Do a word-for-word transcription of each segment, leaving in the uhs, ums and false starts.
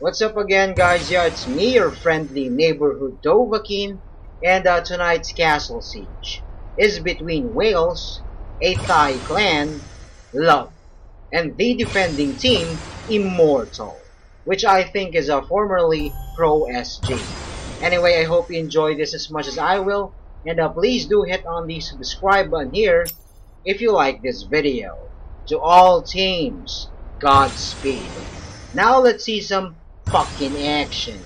What's up again, guys? Yeah, it's me, your friendly neighborhood Dovahkiin, and uh, tonight's Castle Siege is between Wales, a Thai clan, Love, and the defending team, Immortal, which I think is a formerly Pro S G. Anyway, I hope you enjoy this as much as I will, and uh, please do hit on the subscribe button here if you like this video. To all teams, Godspeed. Now let's see some fucking action.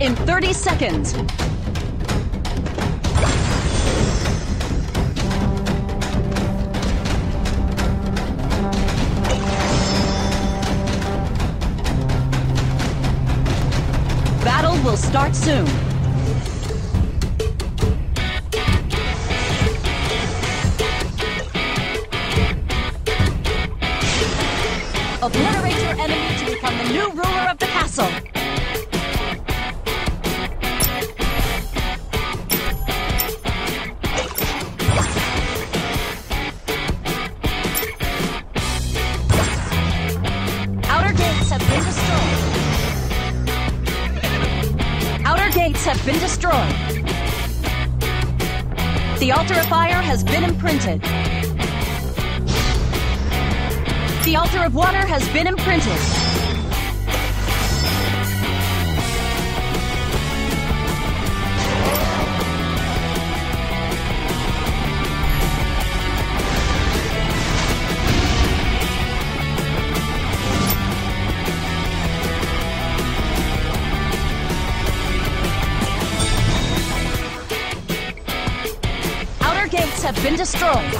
In thirty seconds. Battle will start soon. Obliterate your enemy to become the new ruler of the castle. Have been destroyed. The altar of fire has been imprinted. The altar of water has been imprinted. Have been destroyed.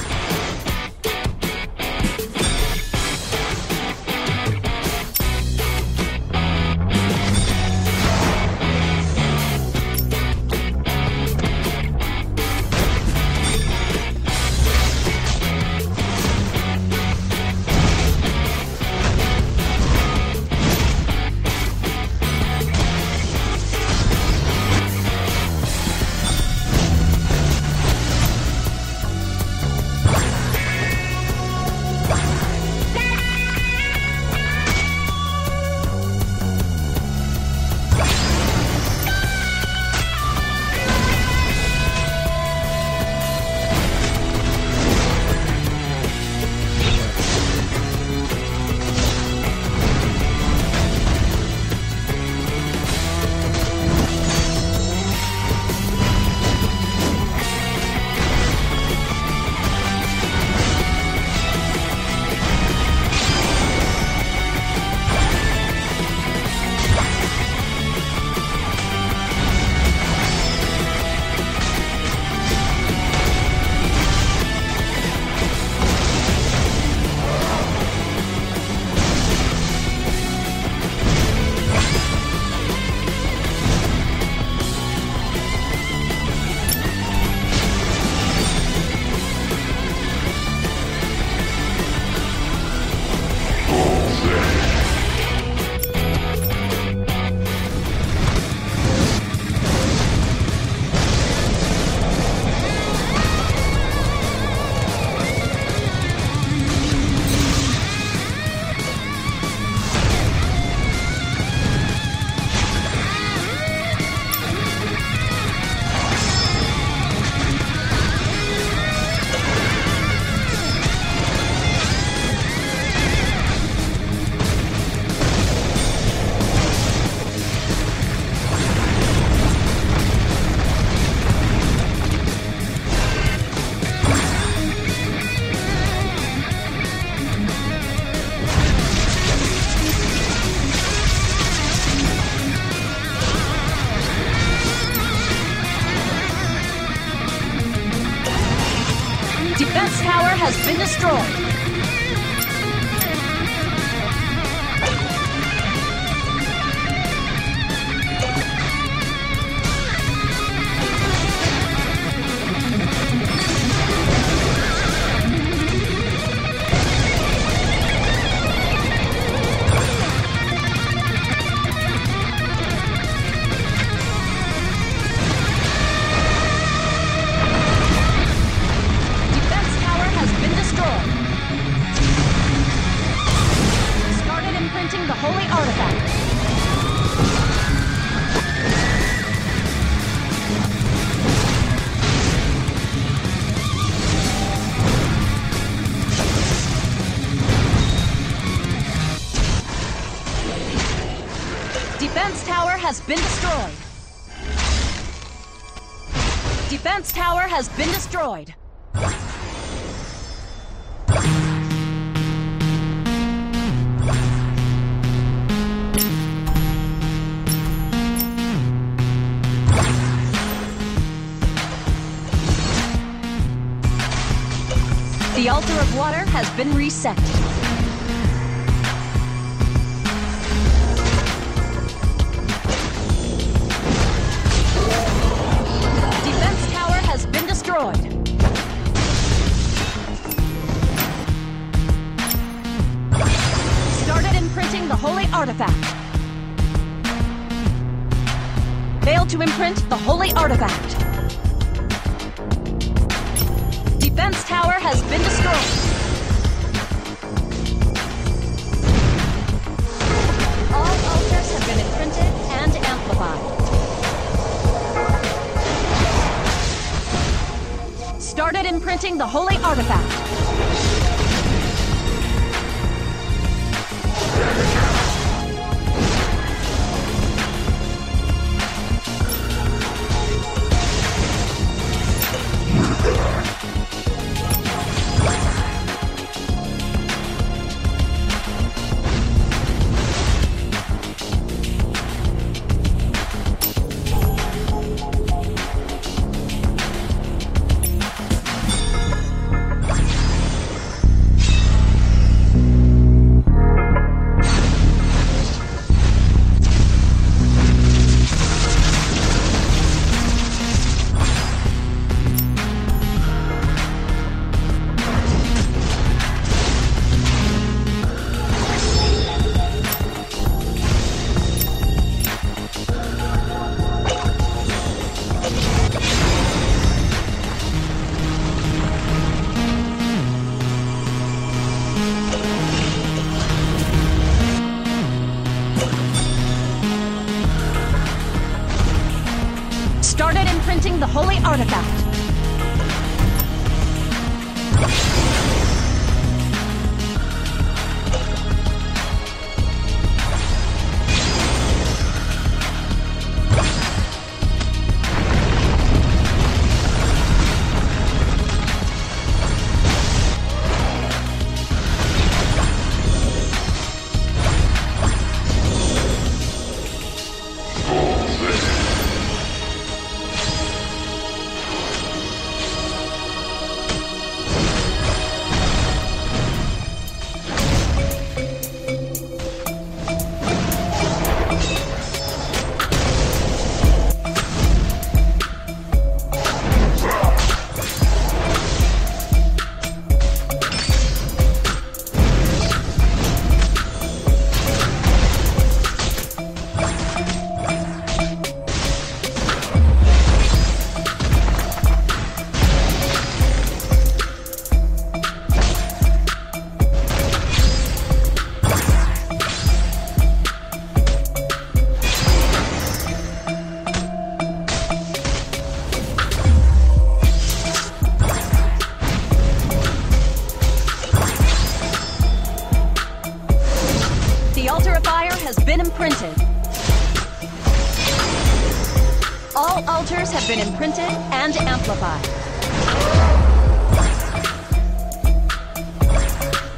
has been destroyed. Defense tower has been destroyed. Defense tower has been destroyed. The altar of water has been reset. Started imprinting the holy artifact. Failed to imprint the holy artifact. Defense tower has been destroyed. All altars have been imprinted and amplified. Started imprinting the holy artifact. Started imprinting the holy artifact. Imprinted. All altars have been imprinted and amplified.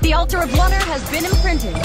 The altar of water has been imprinted.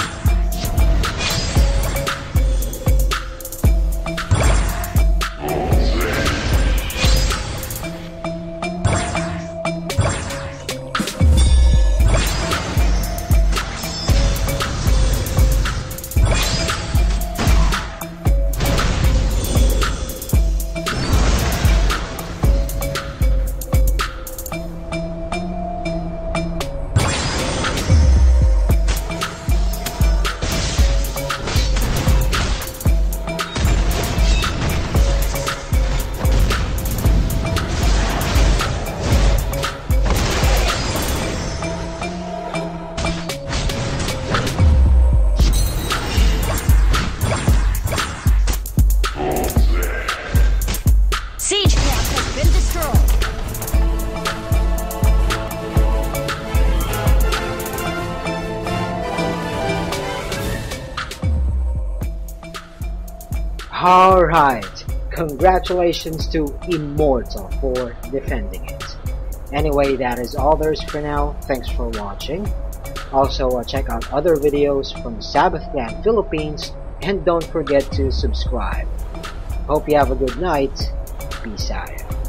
Alright, congratulations to Immortal for defending it. Anyway, that is all there is for now. Thanks for watching. Also, uh, check out other videos from Sabbath Clan Philippines, and don't forget to subscribe. Hope you have a good night. Peace out.